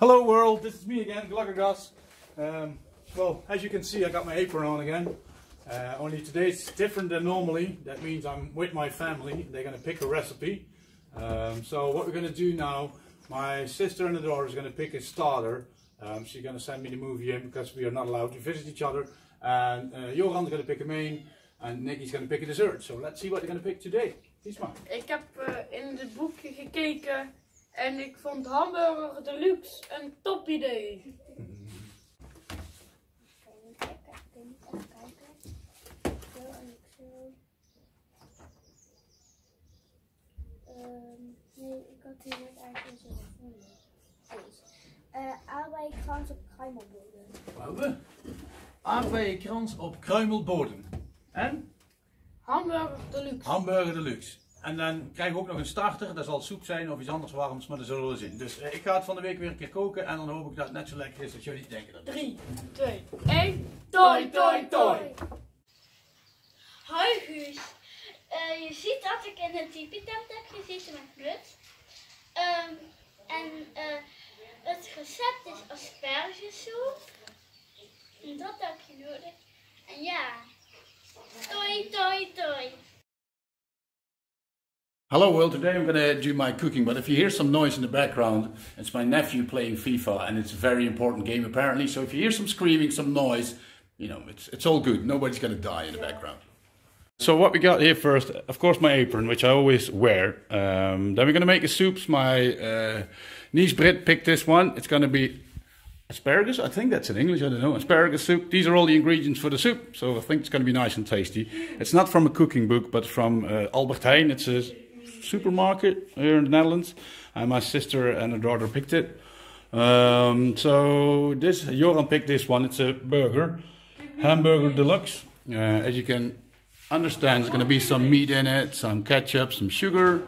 Hello world, this is me again, Glogger Guus. Well, as you can see, I got my apron on again. Only today's different than normally. That means I'm with my family. They're going to pick a recipe. So what we're going to do now, my sister and the daughter is going to pick a starter. She's going to send me the movie in because we are not allowed to visit each other. And Joran is going to pick a main and Nicky's going to pick a dessert. So let's see what they're going to pick today. Kies maar. Ik heb in het boekje gekeken en ik vond Hamburger Deluxe een top idee. Nee, ik had hier net eigenlijk een zin. Aardbeienkrans op kruimelbodem. Wauw. Aardbeienkrans op kruimelbodem. En? Hamburger Deluxe. Hamburger Deluxe. En dan krijgen we ook nog een starter. Dat zal soep zijn of iets anders warms, maar dat zullen we zien. Dus ik ga het van de week weer een keer koken en dan hoop ik dat het net zo lekker is dat jullie het denken. 3, 2, 1. Toi, toi, toi. Hoi Guus. Je ziet dat ik in een tipi tent heb gezeten met Britt. Het recept is aspergesoep. En dat heb je nodig. En ja, toi, toi, toi. Hello world, today I'm going to do my cooking, but if you hear some noise in the background, it's my nephew playing FIFA, and it's a very important game apparently, so if you hear some screaming, some noise, you know, it's all good, nobody's going to die in the background. So what we got here first, of course my apron, which I always wear. Then we're going to make the soups. My niece Britt picked this one. It's going to be asparagus, I think that's in English, I don't know, asparagus soup. These are all the ingredients for the soup, so I think it's going to be nice and tasty. It's not from a cooking book, but from Albert Heijn. It's a supermarket here in the Netherlands, and my sister and her daughter picked it. So this, Joran picked this one. It's a burger, Hamburger Deluxe. As you can understand, there's going to be some meat in it, some ketchup, some sugar,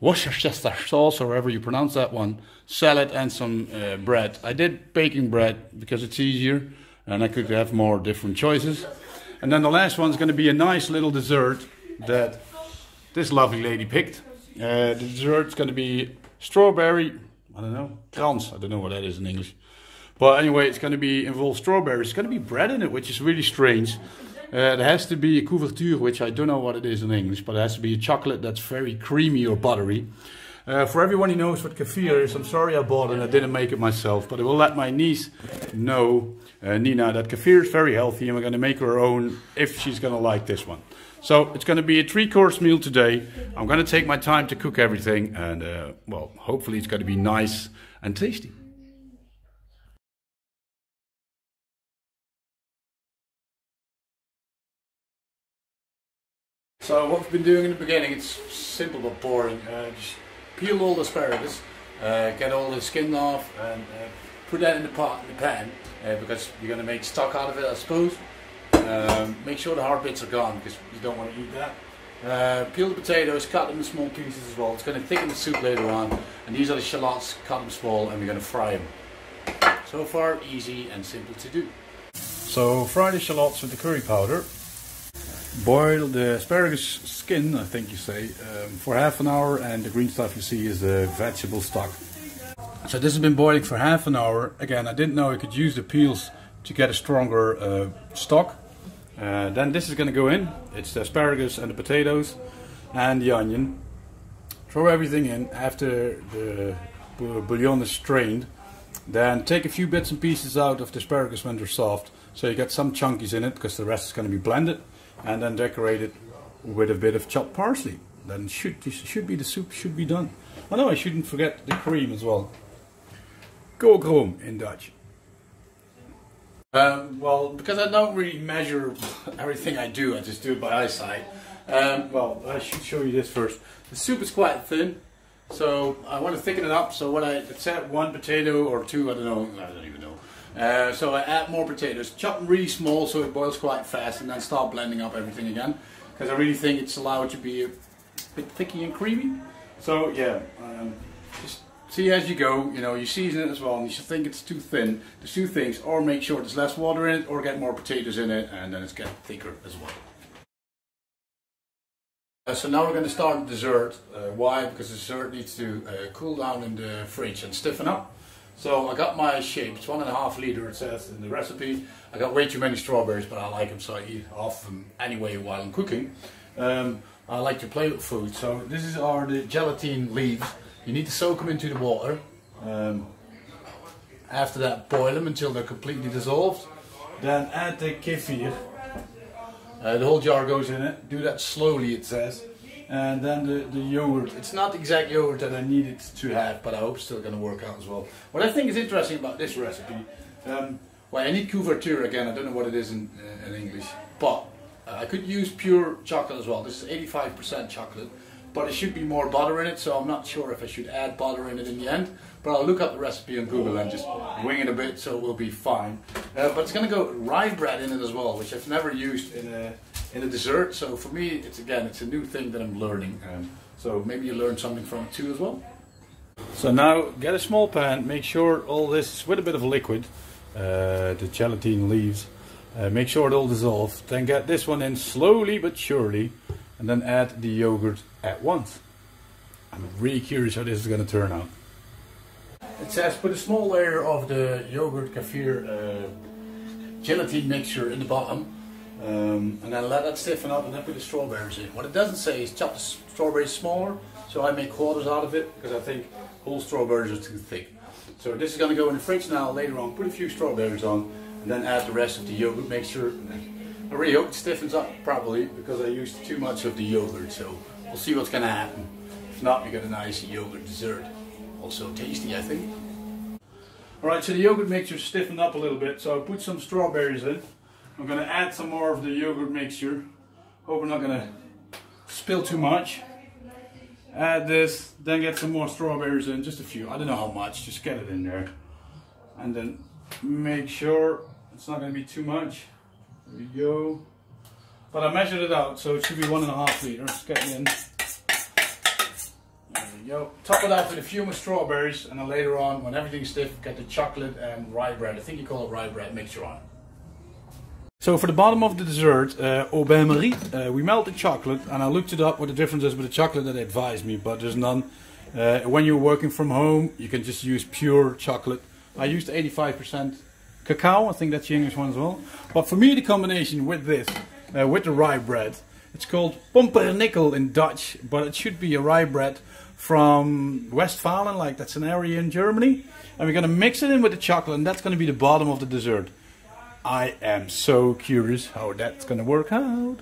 Worcestershire sauce, or however you pronounce that one, salad, and some bread. I did baking bread because it's easier and I could have more different choices. And then the last one's going to be a nice little dessert that this lovely lady picked. The dessert's going to be strawberry, I don't know, krans, I don't know what that is in English. But anyway, it's going to be involved strawberries. It's going to be bread in it, which is really strange. There has to be a couverture, which I don't know what it is in English, but it has to be a chocolate that's very creamy or buttery. For everyone who knows what kefir is, I'm sorry I bought it, I didn't make it myself, but I will let my niece know, Nina, that kefir is very healthy and we're going to make her own if she's going to like this one. So it's going to be a 3-course meal today. I'm going to take my time to cook everything and, well, hopefully it's going to be nice and tasty. So what we've been doing in the beginning, it's simple but boring. Just peel all the asparagus, get all the skin off and put that in the pot, in the pan, because you're going to make stock out of it, I suppose. Make sure the hard bits are gone because you don't want to eat that. Peel the potatoes, cut them in small pieces as well. It's going to thicken the soup later on. And these are the shallots, cut them small and we're going to fry them. So far easy and simple to do. So fry the shallots with the curry powder. Boil the asparagus skin, I think you say, for half an hour, and the green stuff you see is the vegetable stock. So this has been boiling for half an hour. Again, I didn't know I could use the peels to get a stronger stock. Then this is going to go in. It's the asparagus and the potatoes and the onion. Throw everything in after the bouillon is strained. Then take a few bits and pieces out of the asparagus when they're soft, so you get some chunkies in it because the rest is going to be blended. And then decorate it with a bit of chopped parsley. Then the soup should be done. Oh no, I shouldn't forget the cream as well. Kookroom in Dutch. Well, because I don't really measure everything I do, I just do it by eyesight. Well, I should show you this first. The soup is quite thin, so I want to thicken it up. So what I said, one potato or two, I don't even know. So I add more potatoes, chop them really small so it boils quite fast, and then start blending up everything again because I really think it's allowed to be a bit thicky and creamy. So yeah, just see as you go, you know, you season it as well, and if you think it's too thin, there's two things, or make sure there's less water in it, or get more potatoes in it, and then it's getting thicker as well. So now we're going to start the dessert. Why? Because the dessert needs to cool down in the fridge and stiffen up. So I got my shape. It's 1.5 liter it says in the recipe. I got way too many strawberries, but I like them, so I eat half of them anyway while I'm cooking. I like to play with food. So these are the gelatine leaves. You need to soak them into the water. After that, boil them until they're completely dissolved. Then add the kefir. The whole jar goes in it. Do that slowly, it says. And then the yogurt. It's not the exact yogurt that I needed to have, but I hope it's still going to work out as well. What I think is interesting about this recipe, well, I need couverture again, I don't know what it is in English, but I could use pure chocolate as well. This is 85% chocolate, but it should be more butter in it, so I'm not sure if I should add butter in it in the end, but I'll look up the recipe on Google and just wing it a bit, so it will be fine. But it's going to go rye bread in it as well, which I've never used in a dessert, so for me it's again a new thing that I'm learning, so maybe you learn something from it too as well. So now get a small pan, make sure all this with a bit of liquid, the gelatine leaves, make sure it all dissolves, then get this one in slowly but surely, and then add the yogurt at once. I'm really curious how this is going to turn out. It says put a small layer of the yogurt kefir gelatine mixture in the bottom. And then let that stiffen up and then put the strawberries in. What it doesn't say is chop the strawberries smaller, so I make quarters out of it because I think whole strawberries are too thick. So this is going to go in the fridge now. Later on, put a few strawberries on and then add the rest of the yogurt mixture. I really hope it stiffens up properly because I used too much of the yogurt, so we'll see what's going to happen. If not, we got a nice yogurt dessert. Also tasty, I think. Alright, so the yogurt mixture stiffened up a little bit, so I put some strawberries in. I'm going to add some more of the yogurt mixture. Hope we're not going to spill too much. Add this, then get some more strawberries in, just a few. I don't know how much, just get it in there. And then make sure it's not going to be too much. There we go. But I measured it out, so it should be 1.5 liter. Just get it in. There we go. Top it off with a few more strawberries, and then later on, when everything's stiff, get the chocolate and rye bread. I think you call it rye bread mixture on it. So for the bottom of the dessert, au bain-marie, we melt the chocolate, and I looked it up what the difference is with the chocolate that they advised me, but there's none. When you're working from home, you can just use pure chocolate. I used 85% cacao, I think that's the English one as well. But for me, the combination with this, with the rye bread, it's called pompernickel in Dutch, but it should be a rye bread from Westphalen, like that's an area in Germany. And we're going to mix it in with the chocolate, and that's going to be the bottom of the dessert. I am so curious how that's gonna work out.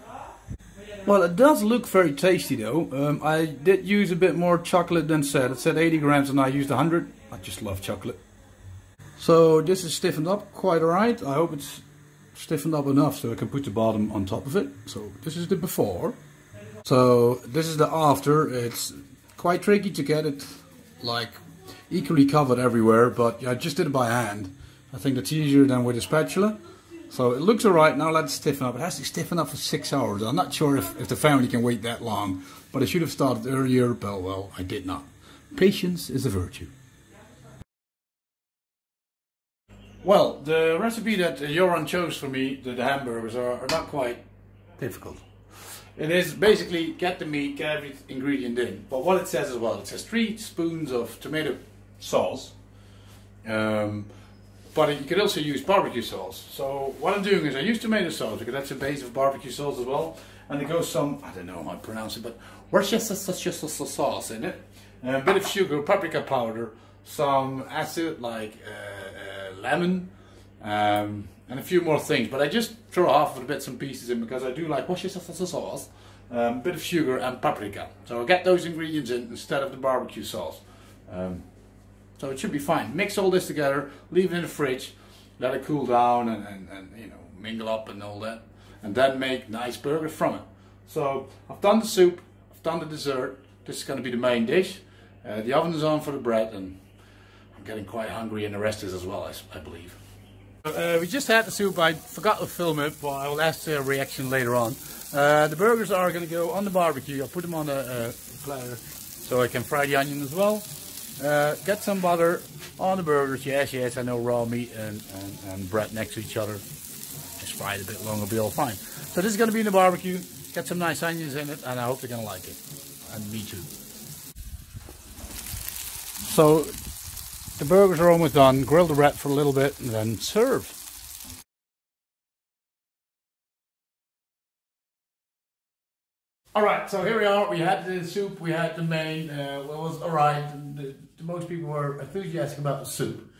Well, it does look very tasty though. I did use a bit more chocolate than said. It said 80 grams and I used 100. I just love chocolate. So this is stiffened up quite alright. I hope it's stiffened up enough so I can put the bottom on top of it. So this is the before. So this is the after. It's quite tricky to get it like equally covered everywhere, but I just did it by hand. I think that's easier than with a spatula. So it looks alright, now let's stiffen up. It has to stiffen up for 6 hours. I'm not sure if the family can wait that long, but I should have started earlier, but well, I did not. Patience is a virtue. Well, the recipe that Joran chose for me, the hamburgers, are not quite difficult. It is basically get the meat, get every ingredient in. But what it says as well, it says 3 spoons of tomato sauce. But you could also use barbecue sauce. So what I'm doing is I use tomato sauce because that's a base of barbecue sauce as well. And it goes some, I don't know how I pronounce it, but Worcestershire sauce in it. A bit of sugar, paprika powder, some acid like lemon, and a few more things. But I just throw half of the bits and pieces in because I do like Worcestershire sauce, a bit of sugar and paprika. So I get those ingredients in instead of the barbecue sauce. So it should be fine. Mix all this together, leave it in the fridge, let it cool down and you know, mingle up and all that. And then make nice burger from it. So I've done the soup, I've done the dessert. This is going to be the main dish. The oven is on for the bread and I'm getting quite hungry and the rest is as well, I believe. We just had the soup, I forgot to film it, but I will ask their reaction later on. The burgers are going to go on the barbecue. I'll put them on a platter so I can fry the onion as well. Get some butter on the burgers, yes, I know raw meat and bread next to each other. Just fry it a bit longer, it'll be all fine. So this is going to be in the barbecue, get some nice onions in it, and I hope they're going to like it. And me too. So The burgers are almost done. Grill the wrap for a little bit and then serve. Alright, so here we are. We had the soup, we had the main. Well, it was alright. Most people were enthusiastic about the soup.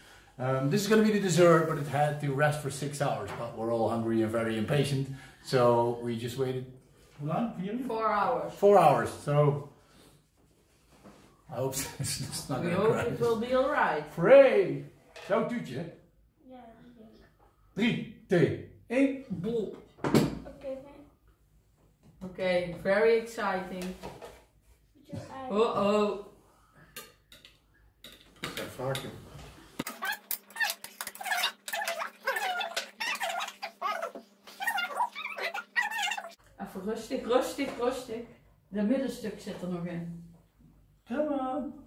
This is going to be the dessert, but it had to rest for 6 hours. But we're all hungry and very impatient, so we just waited. How long? 4 hours. 4 hours, so I hope it's not going to crash. It will be alright. Free! Zo doet je. Ja, dat is 3, 2, 1, boel. Okay, very exciting. Uh-oh. Even rustig, rustig, rustig. Dat middenstuk zit nog in. Come on.